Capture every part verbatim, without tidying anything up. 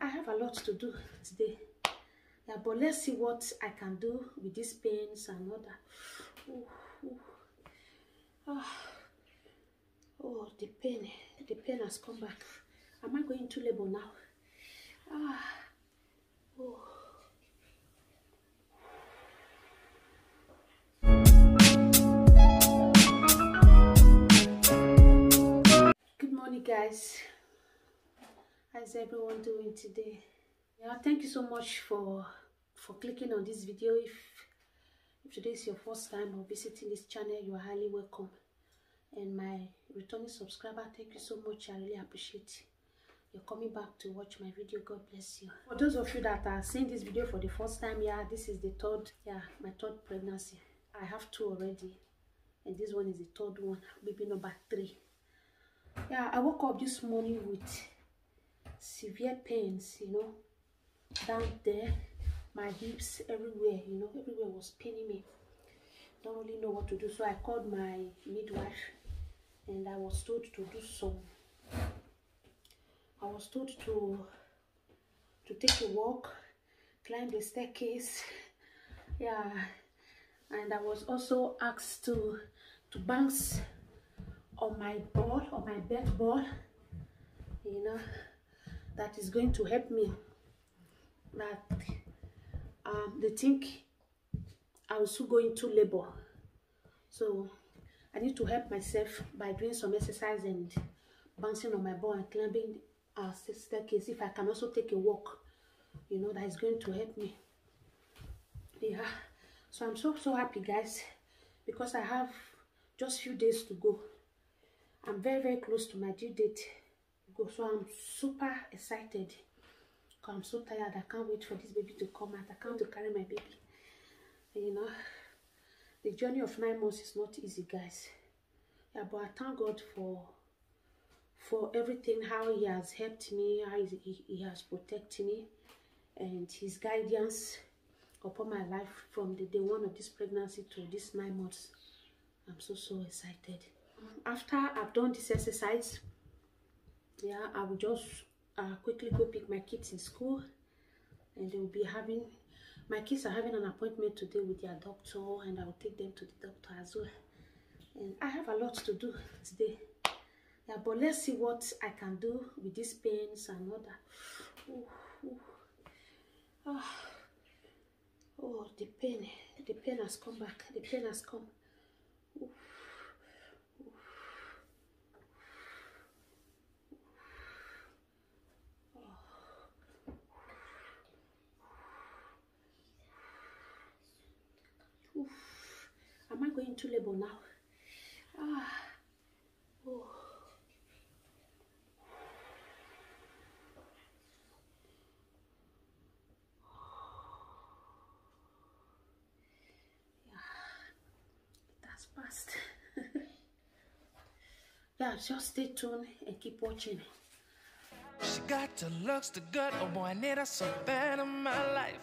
I have a lot to do today. Yeah, but let's see what I can do with these pains and all that. Ooh, ooh. Oh. Oh, the pain. The pain has come back. Am I going to labor now? Ah. Oh. Good morning, guys. How's everyone doing today? Yeah, thank you so much for for clicking on this video. If, if today is your first time of visiting this channel, you are highly welcome. And my returning subscriber, thank you so much. I really appreciate you coming back to watch my video. God bless you. For those of you that are seeing this video for the first time, yeah, this is the third, yeah, my third pregnancy. I have two already, and this one is the third one, baby number three. Yeah, I woke up this morning with severe pains, you know, down there, my hips, everywhere, you know, everywhere was paining me. Don't really know what to do, so I called my midwife, and I was told to do some. I was told to to take a walk, climb the staircase, yeah, and I was also asked to to bounce on my ball, on my bed ball, you know, that is going to help me. That um, they think I will soon go into labor, so I need to help myself by doing some exercise and bouncing on my ball and climbing a staircase. If I can also take a walk, you know, that is going to help me. Yeah, so I'm so so happy, guys, because I have just few days to go. I'm very very close to my due date. So I'm super excited. I'm so tired. I can't wait for this baby to come out. I can't wait to carry my baby. You know, the journey of nine months is not easy, guys. Yeah, but I thank God for for everything, how He has helped me, how He, he has protected me, and His guidance upon my life from the day one of this pregnancy to this nine months. I'm so so excited. After I've done this exercise, yeah, I will just uh, quickly go pick my kids in school, and they will be having. My kids are having an appointment today with their doctor, and I will take them to the doctor as well. And I have a lot to do today. Yeah, but let's see what I can do with these pains and all that. Ooh, ooh. Oh. Oh, the pain. The pain has come back. The pain has come. Ooh. Ooh. Am I going to labor now? Ah, oh. Yeah, that's fast. Yeah, just stay tuned and keep watching. She got the looks, the gut, oh boy, I need her so bad in my life.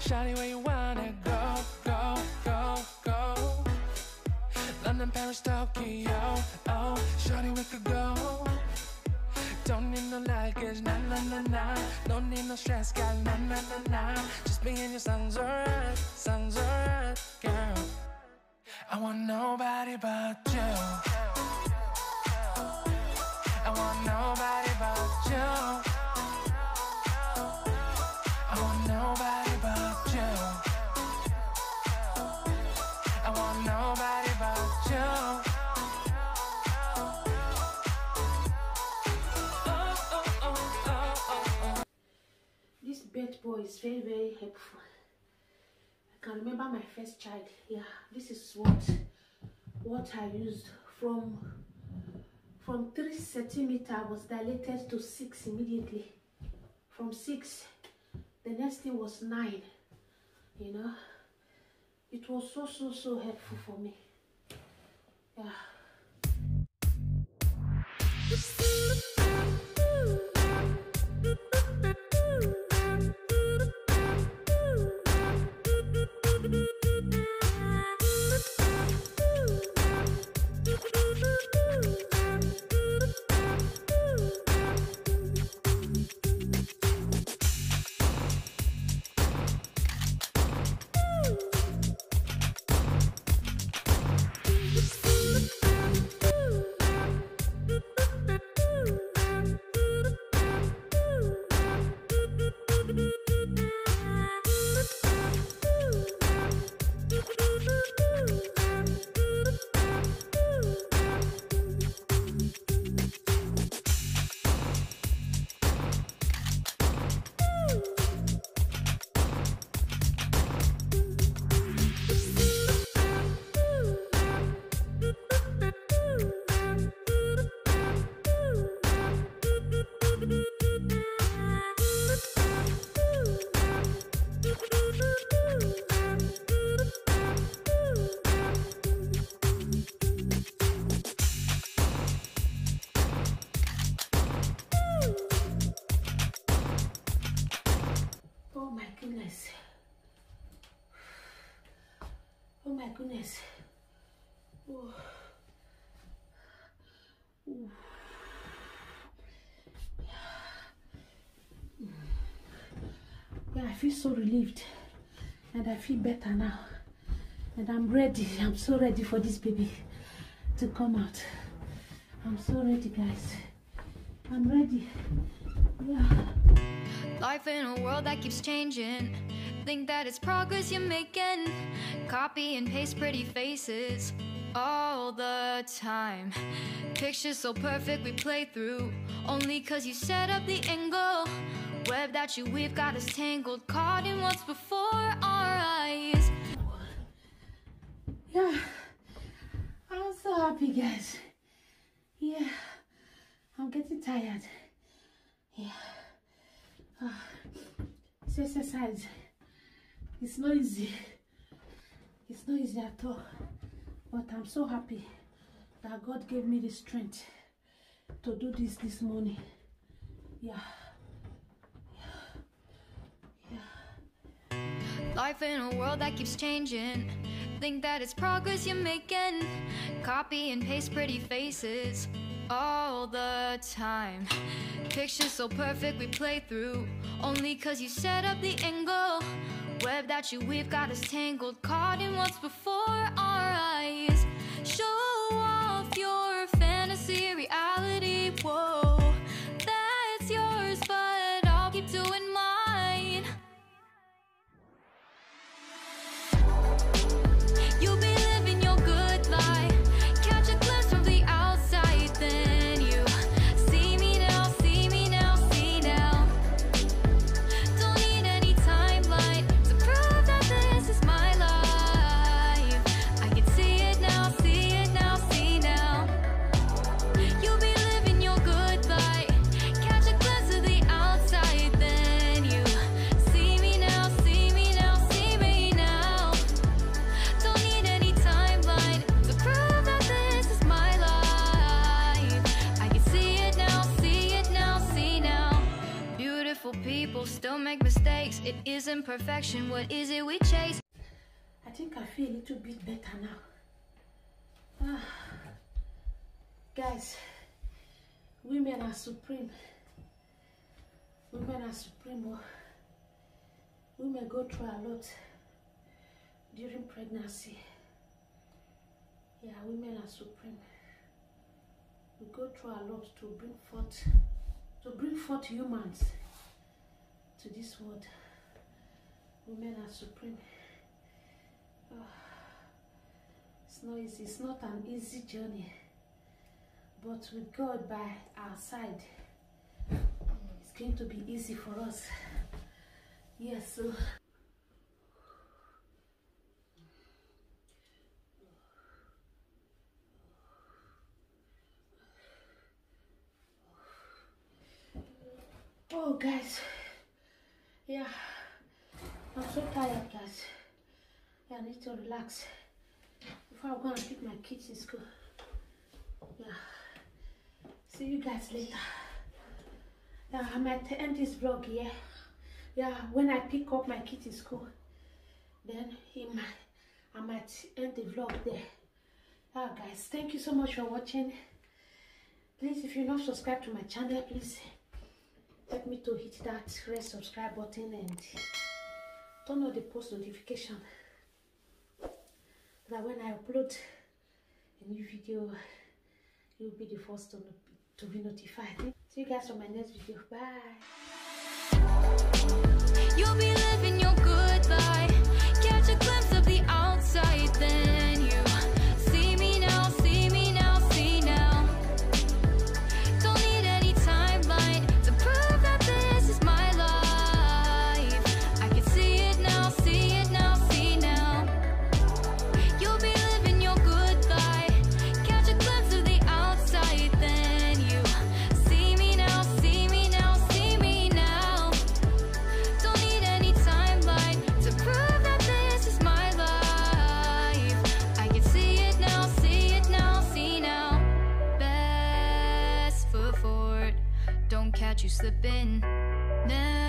Shawty, where you wanna go, go, go, go? London, Paris, Tokyo, oh, shawty, we could go. Don't need no luggage, nah, nah, nah, nah. Don't need no stress, girl, nah, nah, nah, nah. Just me and your songs are right, songs are right, girl. I want nobody but you. I want nobody but you. Is very very helpful. I can remember my first child. Yeah, this is what what I used from from three centimeter was dilated to six immediately. From six, the next thing was nine. You know, it was so so so helpful for me. Yeah. goodness. Ooh. Ooh. Yeah, I feel so relieved, and I feel better now, and I'm ready. I'm so ready for this baby to come out. I'm so ready, guys. I'm ready. Yeah. Life in a world that keeps changing. Think that it's progress you're making. Copy and paste pretty faces all the time. Pictures so perfect we play through, only cause you set up the angle. Web that you we've got us tangled, caught in what's before our eyes. Yeah, I'm so happy, guys. Yeah, I'm getting tired. Yeah. Uh, it's exercise. It's not easy. It's not easy at all. But I'm so happy that God gave me the strength to do this this morning. Yeah. Yeah. Yeah. Life in a world that keeps changing. Think that it's progress you're making. Copy and paste pretty faces all the time. Pictures so perfect we play through, only cause you set up the angle. Web that you we've got us tangled, caught in what's before our eyes. Show off your fantasy reality, whoa. That's yours, but I'll keep doing mine. You'll be living your good life. Catch a glimpse from the outside, then you see me now, see me now, see now. Don't need any timeline to prove that this is my life. I can see it now, see it now, see now. You'll be living your good life. Catch a glimpse of the outside, then you see me now, see me now, see me now. Don't need any timeline to prove that this is my life. I can see it now, see it now, see now. Beautiful people still make mistakes. It isn't perfection, what is it we chase? I think I feel a little bit better now. Ah. Guys, women are supreme. Women are supreme. Women go through a lot during pregnancy. Yeah, women are supreme. We go through a lot to bring forth, to bring forth humans to this world. Women are supreme. Oh, it's not easy. It's not an easy journey, but with God by our side, it's going to be easy for us. Yes. Yeah, so. Oh, guys. Yeah, I'm so tired, guys. Yeah, I need to relax before I'm gonna pick my kids in school. Yeah. See you guys later. Yeah, I might end this vlog here. Yeah, when I pick up my kids in school, then he might, I might end the vlog there. Yeah, guys, thank you so much for watching. Please, if you're not subscribed to my channel, please help me to hit that red subscribe button and turn on the post notification, so that when I upload a new video, you'll be the first to, to be notified. See you guys on my next video. Bye. You'll be living your good life. Catch a glimpse of the outside, then you see me now, see me now, see now. Don't need any timeline to prove that this is my life. I can see it now, see it now, see now. You'll be living your good life. Catch a glimpse of the outside, then you see me now, see me now, see me now. Don't need any timeline to prove that this is my life. I can see it now, see it now, see now. Best foot forward, don't catch you slipping. Never